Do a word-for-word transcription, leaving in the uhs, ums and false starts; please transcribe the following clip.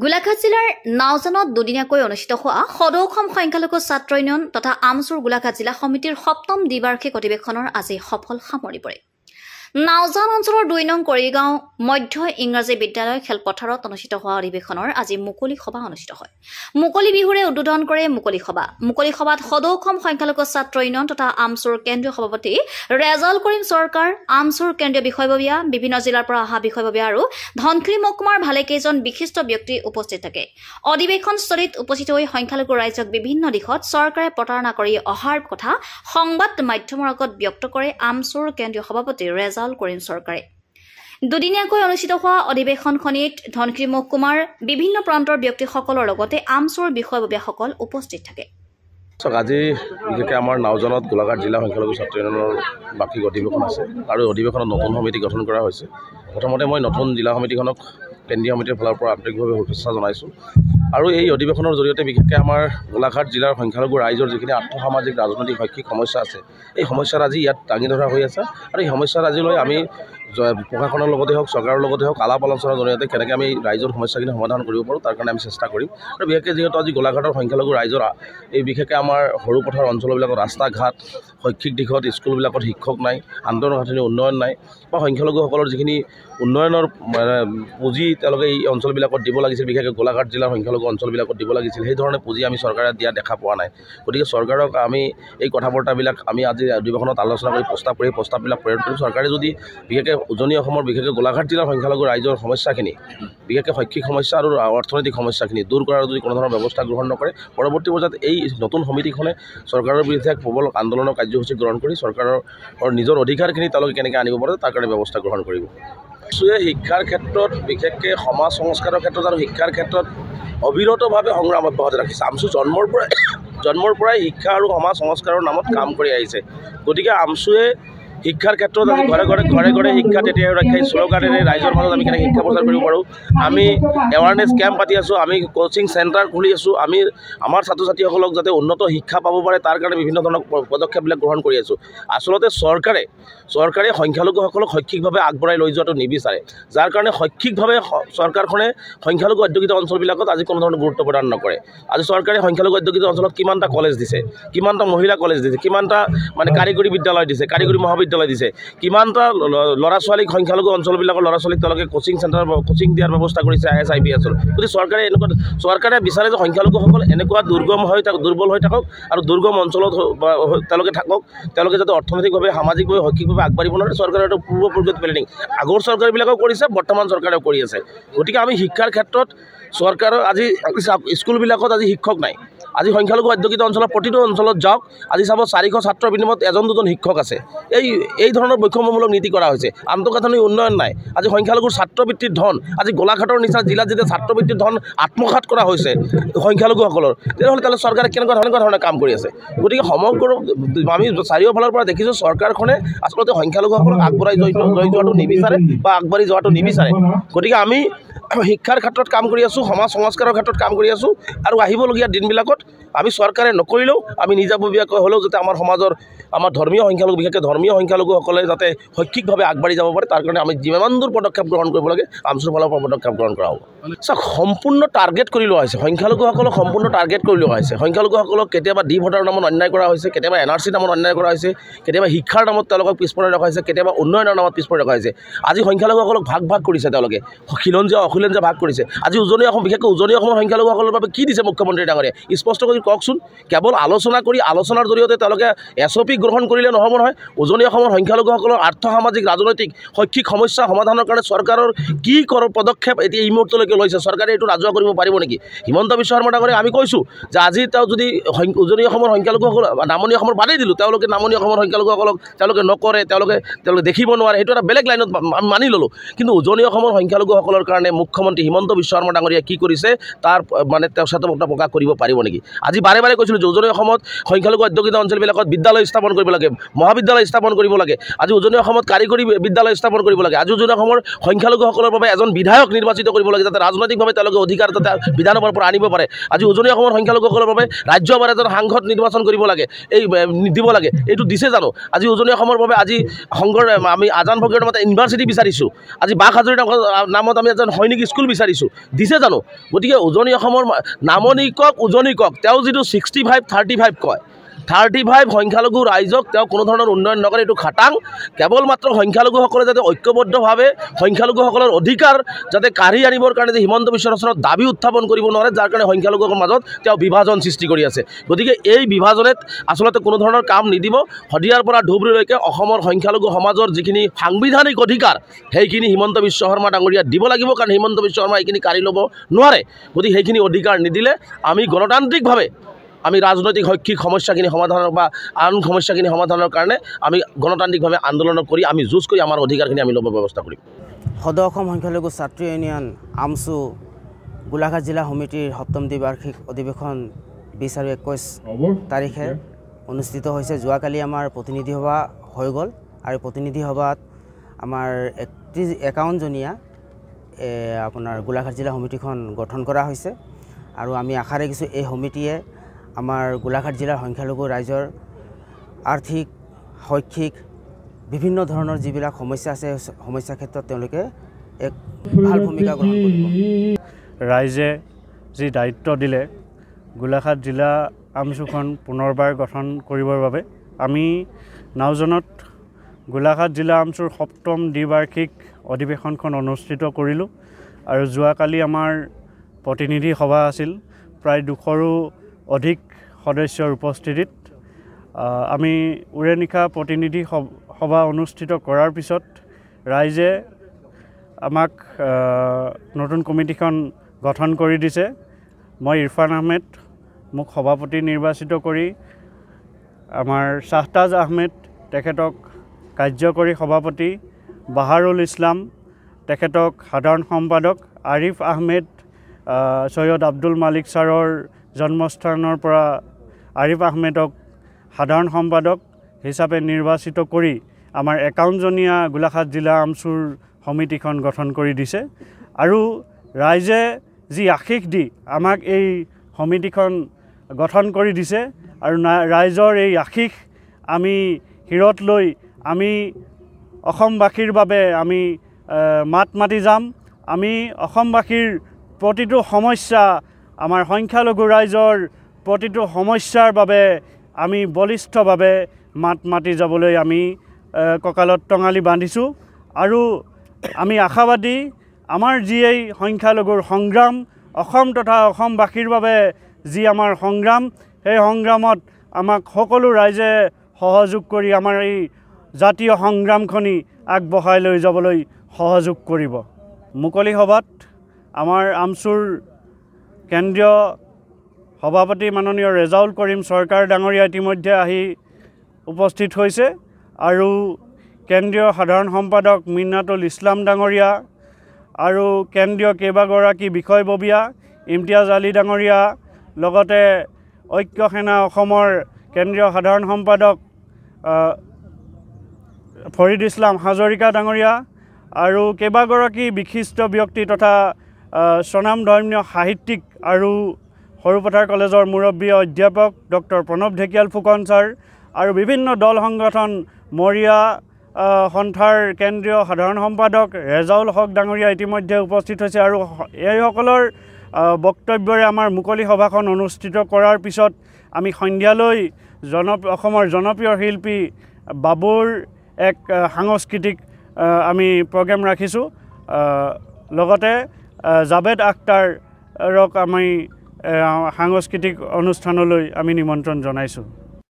গোলাঘাট জিলাৰ নাওজানত দুদিনীয়াকৈ অনুষ্ঠিত হোৱা সদৌখম সংখ্যালঘু ছাত্ৰ ইউনিয়ন তথা আমচুৰ গোলাঘাট জিলা সমিতিৰ সপ্তম দ্বিবাৰ্ষিক অধিৱেশনৰ আজি সফল সামৰণি পৰে। নাওজান অঞ্চলৰ দুই নং কৰিগাঁও মধ্য ইংৰাজী বিদ্যালয় খেলপথাৰত অনুষ্ঠিত হোৱা অধিৱেশনৰ আজি মুকলি সভা অনুষ্ঠিত হয়। মুকলি বিহুৰে উদ্বোধন কৰে মুকলি সভা। মুকলি সভাত সদৌখম সংখ্যালঘু ছাত্ৰ ইউনিয়ন তথা আমচুৰ কেন্দ্ৰীয় সভাপতি ৰেজাউল কৰিম সৰকাৰ, আমচুৰ কেন্দ্ৰীয় বিষয়ববীয়া, বিভিন্ন জিলাৰ পৰা অহা বিষয়ববীয়া আৰু ধনখৰি মহকুমাৰ ভালেকেইজন বিশিষ্ট ব্যক্তি উপস্থিত থাকে। অধিৱেশনস্থলীত উপস্থিত হৈ সংখ্যালঘু ৰাইজক বিভিন্ন দিশত চৰকাৰে প্ৰতাৰণা কৰি অহাৰ কথা সংবাদ মাধ্যমৰ আগত ব্যক্ত কৰে আমচুৰ কেন্দ্ৰীয় সভাপতি ৰেজাউল কৰিম চৰকাৰে। দুদিনীয়াকৈ অনুষ্ঠিত হোৱা অধিৱেশনখনিত ধনখৰি মহকুমাৰ বিভিন্ন প্ৰান্তৰ ব্যক্তিসকলৰ লগতে আমচুৰ বিষয়ববীয়াসকল উপস্থিত থাকে। আজি বিশেষকৈ আমাৰ নাওজানত গোলাঘাট জিলা সংখ্যালঘু ছাত্ৰ ইউনিয়নৰ বাৰ্ষিক অধিৱেশন আছে আৰু অধিৱেশনত নতুন সমিতি গঠন কৰা হৈছে। প্ৰথমতে মই নতুন জিলা সমিতিখনক কেন্দ্ৰীয় সমিতিৰ ফালৰ পৰা আন্তৰিকভাৱে শুভেচ্ছা জনাইছোঁ। আৰু এই অধিৱেশনৰ জৰিয়তে বিশেষকৈ আমাৰ গোলাঘাট জিলাৰ সংখ্যালঘু ৰাইজৰ যিখিনি আৰ্থসামাজিক ৰাজনৈতিক শৈক্ষিক সমস্যা আছে, এই সমস্যাৰ আজি ইয়াত দাঙি ধৰা হৈ আছে। আৰু এই সমস্যাৰ আজিলৈ আমি প্ৰশাসনৰ লগতে হওক, চৰকাৰৰ লগতে হওক, আলাপ আলোচনাৰ জৰিয়তে কেনেকৈ আমি ৰাইজৰ সমস্যাখিনি সমাধান কৰিব পাৰোঁ তাৰ কাৰণে আমি চেষ্টা কৰিম। আৰু বিশেষকৈ যিহেতু আজি গোলাঘাটৰ সংখ্যালঘু ৰাইজৰ এই বিশেষকৈ আমাৰ সৰুপথাৰ অঞ্চলবিলাকত ৰাস্তা ঘাট, শৈক্ষিক দিশত স্কুলবিলাকত শিক্ষক নাই, আন্তঃগাঁথনি উন্নয়ন নাই বা সংখ্যালঘুসকলৰ যিখিনি উন্নয়নৰ পুঁজি তেওঁলোকে এই অঞ্চলবিলাকত দিব লাগিছিল, বিশেষকৈ গোলাঘাট জিলাৰ সংখ্যালঘু অঞ্চলবিলাকত দিব লাগিছিল, সেই ধৰণে পুঁজি আমি চৰকাৰে দিয়া দেখা পোৱা নাই। গতিকে চৰকাৰক আমি এই কথা বতৰাবিলাক আমি আজি অধিৱেশনত আলোচনা কৰি প্ৰস্তাৱ কৰি প্ৰস্তাৱবিলাক প্ৰেৰণ কৰিম। চৰকাৰে যদি বিশেষকৈ উজনি অসমৰ বিশেষকৈ গোলাঘাট জিলাৰ সংখ্যালঘু ৰাইজৰ সমস্যাখিনি, বিশেষকৈ শৈক্ষিক সমস্যা আৰু অৰ্থনৈতিক সমস্যাখিনি দূৰ কৰাৰ যদি কোনো ধৰণৰ ব্যৱস্থা গ্ৰহণ নকৰে, পৰৱৰ্তী পৰ্যায়ত এই নতুন সমিতিখনে চৰকাৰৰ বিৰুদ্ধে এক প্ৰবল আন্দোলনৰ কাৰ্যসূচী গ্ৰহণ কৰি চৰকাৰৰ নিজৰ অধিকাৰখিনি তেওঁলোকে কেনেকৈ আনিব পাৰে তাৰ কাৰণে ব্যৱস্থা গ্ৰহণ কৰিব। আমচুৱে শিক্ষাৰ ক্ষেত্ৰত বিশেষকৈ সমাজ সংস্কাৰৰ ক্ষেত্ৰত আৰু শিক্ষাৰ ক্ষেত্ৰত অবিৰতভাৱে সংগ্ৰাম অব্যাহত ৰাখিছে। আমচু জন্মৰ পৰাই জন্মৰ পৰাই শিক্ষা আৰু সমাজ সংস্কাৰৰ নামত কাম কৰি আহিছে। গতিকে আমচুৱে শিক্ষাৰ ক্ষেত্ৰত আমি ঘৰে ঘৰে ঘৰে ঘৰে শিক্ষা তেতিয়াই ৰক্ষা শ্লোগানেৰে ৰাইজৰ মাজত আমি কেনেকৈ শিক্ষা প্ৰচাৰ কৰিব পাৰোঁ। আমি এৱাৰনেছ কেম্প পাতি আছোঁ, আমি কোচিং চেণ্টাৰ খুলি আছোঁ, আমি আমাৰ ছাত্ৰ ছাত্ৰীসকলক যাতে উন্নত শিক্ষা পাব পাৰে তাৰ কাৰণে বিভিন্ন ধৰণৰ পদক্ষেপবিলাক গ্ৰহণ কৰি আছোঁ। আচলতে চৰকাৰে চৰকাৰে সংখ্যালঘুসকলক শৈক্ষিকভাৱে আগবঢ়াই লৈ যোৱাটো নিবিচাৰে, যাৰ কাৰণে শৈক্ষিকভাৱে চৰকাৰখনে সংখ্যালঘু অধ্যুষিত অঞ্চলবিলাকত আজি কোনো ধৰণৰ গুৰুত্ব প্ৰদান নকৰে। আজি চৰকাৰে সংখ্যালঘু অধ্যুষিত অঞ্চলত কিমানটা কলেজ দিছে, কিমানটা মহিলা কলেজ দিছে, কিমানটা মানে কাৰিকৰী বিদ্যালয় দিছে, কাৰিকৰী মহাবিদ্যালয় দিছে, কিমানটা ল'ৰা ছোৱালীক সংখ্যালঘু অঞ্চলবিলাকৰ ল'ৰা ছোৱালীক তেওঁলোকে কোচিং চেণ্টাৰ কোচিং দিয়াৰ ব্যৱস্থা কৰিছে আই এছ আই পি এছৰ। গতিকে চৰকাৰে এনেকুৱা চৰকাৰে বিচাৰে যে সংখ্যালঘুসকল এনেকুৱা দুৰ্গম হৈ থাকক, দুৰ্বল হৈ থাকক আৰু দুৰ্গম অঞ্চলত তেওঁলোকে থাকক, তেওঁলোকে যাতে অৰ্থনৈতিকভাৱে সামাজিকভাৱে শৈক্ষিকভাৱে আগবাঢ়িব নোৱাৰে চৰকাৰে এইটো পূৰ্ব পৰিকল্পিত প্লেনিং আগৰ চৰকাৰবিলাকেও কৰিছে, বৰ্তমান চৰকাৰেও কৰি আছে। গতিকে আমি শিক্ষাৰ ক্ষেত্ৰত চৰকাৰৰ আজি স্কুলবিলাকত আজি শিক্ষক নাই। আজি সংখ্যালঘু অধ্যুষিত অঞ্চলৰ প্ৰতিটো অঞ্চলত যাওক, আজি চাব চাৰিশ ছাত্ৰৰ বিনিময়ত এজন দুজন শিক্ষক আছে। এই এই ধৰণৰ বৈষম্যমূলক নীতি কৰা হৈছে। আন্তঃগাঁথনি উন্নয়ন নাই। আজি সংখ্যালঘুৰ ছাত্ৰবৃত্তিৰ ধন আজি গোলাঘাটৰ নিচিনা জিলাত যেতিয়া ছাত্ৰবৃত্তিৰ ধন আত্মসাত কৰা হৈছে সংখ্যালঘুসকলৰ, তেনেহ'লে তাহলে চৰকাৰে কেনেকুৱা ধৰণৰ ধৰণে কাম কৰি আছে। গতিকে সমগ্ৰ আমি চাৰিওফালৰ পৰা দেখিছোঁ চৰকাৰখনে আচলতে সংখ্যালঘুসকলক আগবঢ়াই লৈ যোৱাটো নিবিচাৰে বা আগবাঢ়ি যোৱাটো নিবিচাৰে। গতিকে আমি শিক্ষাৰ ক্ষেত্ৰত কাম কৰি আছোঁ, সমাজ সংস্কাৰৰ ক্ষেত্ৰত কাম কৰি আছোঁ আৰু আহিবলগীয়া দিনবিলাকত আমি চৰকাৰে নকৰিলেও আমি নিজাববীয়াকৈ হ'লেও যাতে আমাৰ সমাজৰ আমাৰ ধৰ্মীয় সংখ্যালঘু বিশেষকৈ ধৰ্মীয় সংখ্যালঘুসকলে যাতে শৈক্ষিকভাৱে আগবাঢ়ি যাব পাৰে তাৰ কাৰণে আমি যিমান দূৰ পদক্ষেপ গ্ৰহণ কৰিব লাগে আমচুৰ ফালৰ পৰা পদক্ষেপ গ্ৰহণ কৰা হ'ব। চাওক, সম্পূৰ্ণ টাৰ্গেট কৰি লোৱা হৈছে সংখ্যালঘুসকলক, সম্পূৰ্ণ টাৰ্গেট কৰি লোৱা হৈছে সংখ্যালঘুসকলক। কেতিয়াবা ডি ভোটাৰৰ নামত অন্যায় কৰা হৈছে, কেতিয়াবা এন আৰ চিৰ নামত অন্যায় কৰা হৈছে, কেতিয়াবা শিক্ষাৰ নামত তেওঁলোকক পিছপৰাই ৰখা হৈছে, কেতিয়াবা উন্নয়নৰ নামত পিছপৰাই ৰখা হৈছে। আজি সংখ্যালঘুসকলক ভাগ ভাগ কৰিছে তেওঁলোকে, খিলঞ্জীয়া অখিলঞ্জীয়া ভাগ কৰিছে। আজি উজনি অসম বিশেষকৈ উজনি অসমৰ সংখ্যালঘুসকলৰ বাবে কি দিছে মুখ্যমন্ত্ৰী ডাঙৰীয়াই স্পষ্ট কৰি কওকচোন। কেৱল আলোচনা কৰি আলোচনাৰ জৰিয়তে তেওঁলোকে এছ অ' পি গ্ৰহণ কৰিলে নহ'ব নহয়। উজনি অসমৰ সংখ্যালঘুসকলৰ আৰ্থসামাজিক ৰাজনৈতিক শৈক্ষিক সমস্যা সমাধানৰ কাৰণে চৰকাৰৰ কি কৰ পদক্ষেপ এতিয়া এই মুহূৰ্তলৈকে লৈছে, চৰকাৰে এইটো ৰাজহুৱা কৰিব পাৰিব নেকি? হিমন্ত বিশ্ব শৰ্মা ডাঙৰীয়াক আমি কৈছোঁ যে আজি তেওঁ যদি উজনি অসমৰ সংখ্যালঘুসকল নামনি অসমৰ বাদেই দিলোঁ, তেওঁলোকে নামনি অসমৰ সংখ্যালঘুসকলক তেওঁলোকে নকৰে, তেওঁলোকে তেওঁলোকে দেখিব নোৱাৰে, সেইটো এটা বেলেগ লাইনত আমি মানি ল'লোঁ। কিন্তু উজনি অসমৰ সংখ্যালঘুসকলৰ কাৰণে মুখ্যমন্ত্ৰী হিমন্ত বিশ্ব শৰ্মা ডাঙৰীয়াই কি কৰিছে তাৰ মানে তেওঁ সচেতনতা প্ৰকাশ কৰিব পাৰিব নেকি? আজি বাৰে বাৰে কৈছিলোঁ যে উজনি অসমত সংখ্যালঘু অধ্যুষিত অঞ্চলবিলাকত বিদ্যালয় স্থাপন কৰিব লাগে, মহাবিদ্যালয় স্থাপন কৰিব লাগে। আজি উজনি অসমত কাৰিকৰী বিদ্যালয় স্থাপন কৰিব লাগে। আজি উজনি অসমৰ সংখ্যালঘুসকলৰ বাবে এজন বিধায়ক নিৰ্বাচিত কৰিব লাগে যাতে ৰাজনৈতিকভাৱে তেওঁলোকে অধিকাৰ তথা বিধানৰ ওপৰত আনিব পাৰে আজি উজনি অসমৰ সংখ্যালঘুসকলৰ বাবে ৰাজ্যসভাৰ এজন সাংসদ নিৰ্বাচন কৰিব লাগে এই দিব লাগে এইটো দিছে জানো আজি উজনি অসমৰ বাবে আজি সংগৰ আমি আজান ভগৰ মতে ইউনিভাৰ্সিটি বিচাৰিছো আজি বাক হাজৰিকা নামত আমি এজন সৈনিক স্কুল বিচাৰিছো দিছে জানো গতিকে উজনি অসমৰ নামনিকক উজনিকক তেওঁ যিটো sixty-five thirty-five কয় thirty-five সংখ্যালঘু ৰাইজক তেওঁ কোনো ধৰণৰ উন্নয়ন নকৰে এটো খাটাং কেৱল মাত্ৰ সংখ্যালঘুসকলে যাতে ঐক্যবদ্ধভাৱে সংখ্যালঘুসকলৰ অধিকাৰ যাতে কাঢ়ি আনিবৰ কাৰণে যে হিমন্ত বিশ্ব শৰ্মাৰ দাবী উত্থাপন কৰিব নোৱাৰে যাৰ কাৰণে সংখ্যালঘুসকলৰ মাজত তেওঁ বিভাজন সৃষ্টি কৰি আছে গতিকে এই বিভাজনত আসলতে কোনো ধৰণৰ কাম নিদিব হদিয়াৰ পৰা ধুবুৰীলৈকে অসমৰ সংখ্যালঘু সমাজৰ যিখিনি সাংবিধানিক অধিকাৰ সেইখিনি হিমন্ত বিশ্ব শৰ্মা ডাঙৰীয়া দিব লাগিব কাৰণ হিমন্ত বিশ্ব শৰ্মা এইখিনি কাঢ়ি ল'ব নোৱাৰে গতিকে সেইখিনি অধিকাৰ নিদিলে আমি গণতান্ত্ৰিকভাৱে আমি ৰাজনৈতিক শৈক্ষিক সমস্যাখিনি সমাধানৰ বা আন সমস্যাখিনি সমাধানৰ কাৰণে আমি গণতান্ত্ৰিকভাৱে আন্দোলন কৰি আমি যুঁজ কৰি আমাৰ অধিকাৰখিনি আমি ল'ব ব্যৱস্থা কৰিম সদৌ অসম সংখ্যালঘু ছাত্ৰ ইউনিয়ন আমছু গোলাঘাট জিলা সমিতিৰ সপ্তম দ্বিবাৰ্ষিক অধিবেশন বিশ আৰু একৈশ তাৰিখে অনুষ্ঠিত হৈছে যোৱাকালি আমাৰ প্ৰতিনিধি সভা হৈ গ'ল আৰু প্ৰতিনিধি সভাত আমাৰ একত্ৰিশ জনীয়া আপোনাৰ গোলাঘাট জিলা সমিতিখন গঠন কৰা হৈছে আৰু আমি আশা ৰাখিছোঁ এই সমিতিয়ে আমাৰ গোলাঘাট জিলাৰ সংখ্যালঘু ৰাইজৰ আৰ্থিক শৈক্ষিক বিভিন্ন ধৰণৰ যিবিলাক সমস্যা আছে সমস্যা ক্ষেত্ৰত তেওঁলোকে এক ভাল ভূমিকা গ্ৰহণ কৰিব ৰাইজে যি দায়িত্ব দিলে গোলাঘাট জিলা আমছুখন পুনৰবাৰ গঠন কৰিবৰ বাবে আমি নাওজনত গোলাঘাট জিলা আমছুৰ সপ্তম দ্বিবাৰ্ষিক অধিবেশনখন অনুষ্ঠিত কৰিলোঁ আৰু যোৱাকালি আমাৰ প্ৰতিনিধি সভা আছিল প্ৰায় দুশৰো অধিক সদস্যৰ উপস্থিতিত আমি উৰেনিকা প্ৰতিনিধি সভা অনুষ্ঠিত কৰাৰ পিছত ৰাইজে আমাক নতুন কমিটিখন গঠন কৰি দিছে মই ইৰফান আহমেদ মোক সভাপতি নিৰ্বাচিত কৰি আমাৰ শাহতাজ আহমেদ তেখেতক কাৰ্যকৰী সভাপতি বাহাৰুল ইছলাম তেখেতক সাধাৰণ সম্পাদক আৰিফ আহমেদ সৈয়দ আব্দুল মালিক ছাৰৰ জন্মস্থানৰ পৰা আৰিফ আহমেদক সাধাৰণ সম্পাদক হিচাপে নিৰ্বাচিত কৰি আমাৰ একাৱন্ন জনীয়া গোলাঘাট জিলা আমছুৰ সমিতিখন গঠন কৰি দিছে আৰু ৰাইজে যি আশীষ দি আমাক এই সমিতিখন গঠন কৰি দিছে আৰু ৰাইজৰ এই আশীষ আমি হিৰত লৈ আমি অসমবাসীৰ বাবে আমি মাত মাতি যাম আমি অসমবাসীৰ প্ৰতিটো সমস্যা আমাৰ সংখ্যালঘু ৰাইজৰ প্ৰতিটো সমস্যাৰ বাবে আমি বলিষ্ঠভাৱে মাত মাতি যাবলৈ আমি ককালত টঙালি বান্ধিছোঁ আৰু আমি আশাবাদী আমাৰ যি এই সংখ্যালঘুৰ সংগ্ৰাম অসম তথা অসমবাসীৰ বাবে যি আমাৰ সংগ্ৰাম সেই সংগ্ৰামত আমাক সকলো ৰাইজে সহযোগ কৰি আমাৰ এই জাতীয় সংগ্ৰামখনি আগবঢ়াই লৈ যাবলৈ সহযোগ কৰিব মুকলি সভাত আমাৰ আমছুৰ কেন্দ্ৰীয় সভাপতি মাননীয় ৰেজাউল কৰিম চৰকাৰ ডাঙৰীয়া ইতিমধ্যে আহি উপস্থিত হৈছে আৰু কেন্দ্ৰীয় সাধাৰণ সম্পাদক মিনাতুল ইসলাম ডাঙৰীয়া আৰু কেন্দ্ৰীয় কেইবাগৰাকী বিষয়ববীয়া ইমতিয়াজ আলী ডাঙৰীয়া লগতে ঐক্য সেনা অসমৰ কেন্দ্ৰীয় সাধাৰণ সম্পাদক ফৰিদ ইছলাম হাজৰিকা ডাঙৰীয়া আৰু কেইবাগৰাকী বিশিষ্ট ব্যক্তি তথা স্বনামধন্য সাহিত্যিক আৰু সৰুপথাৰ কলেজৰ মুৰব্বী অধ্যাপক ডক্টৰ প্ৰণৱ ঢেকিয়াল ফুকন ছাৰ আৰু বিভিন্ন দল সংগঠন মৰিয়া সন্থাৰ কেন্দ্ৰীয় সাধাৰণ সম্পাদক ৰেজাউলহক ডাঙৰীয়া ইতিমধ্যে উপস্থিত হৈছে আৰু এইসকলৰ বক্তব্যৰে আমাৰ মুকলি সভাখন অনুষ্ঠিত কৰাৰ পিছত আমি সন্ধিয়ালৈ জন অসমৰ জনপ্ৰিয় শিল্পী বাবুৰ এক সাংস্কৃতিক আমি প্ৰগ্ৰেম ৰাখিছোঁ লগতে জাবেদ আখতাৰক আমি সাংস্কৃতিক অনুষ্ঠানলৈ আমি নিমন্ত্ৰণ জনাইছোঁ।